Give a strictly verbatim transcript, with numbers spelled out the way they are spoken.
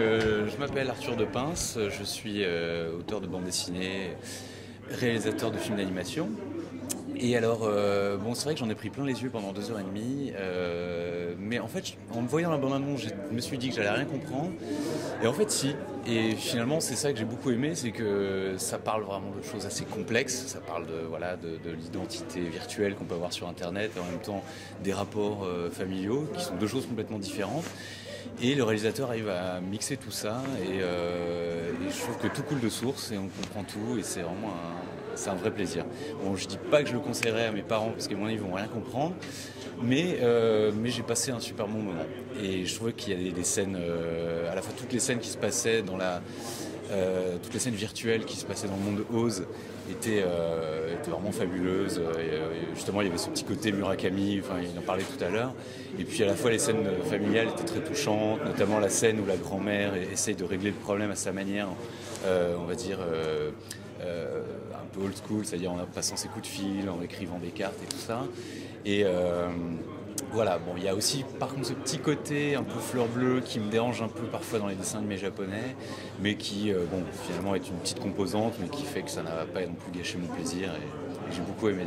euh, je m'appelle Arthur de Pins, je suis euh, auteur de bande dessinée, réalisateur de films d'animation. Et alors, euh, bon, c'est vrai que j'en ai pris plein les yeux pendant deux heures et demie, euh, mais en fait, en me voyant la bande-annonce, je me suis dit que j'allais rien comprendre, et en fait, si. Et finalement, c'est ça que j'ai beaucoup aimé, c'est que ça parle vraiment de choses assez complexes, ça parle de, voilà, de, de l'identité virtuelle qu'on peut avoir sur Internet, et en même temps des rapports euh, familiaux, qui sont deux choses complètement différentes. Et le réalisateur arrive à mixer tout ça, et, euh, et je trouve que tout coule de source, et on comprend tout, et c'est vraiment un... C'est un vrai plaisir. Bon, je dis pas que je le conseillerais à mes parents parce qu'à mon avis ils vont rien comprendre, mais, euh, mais j'ai passé un super bon moment. Et je trouvais qu'il y avait des scènes, euh, à la fois toutes les scènes qui se passaient dans la, euh, toutes les scènes virtuelles qui se passaient dans le monde de Oz étaient, euh, étaient vraiment fabuleuses. Et, euh, justement, il y avait ce petit côté Murakami, enfin, il en parlait tout à l'heure. Et puis à la fois les scènes familiales étaient très touchantes, notamment la scène où la grand-mère essaye de régler le problème à sa manière, euh, on va dire. Euh, Euh, un peu old school, c'est-à-dire en passant ses coups de fil, en écrivant des cartes et tout ça. Et euh, voilà, bon, il y a aussi par contre ce petit côté un peu fleur bleue qui me dérange un peu parfois dans les dessins animés japonais, mais qui, euh, bon, finalement est une petite composante, mais qui fait que ça n'a pas non plus gâché mon plaisir et, et j'ai beaucoup aimé.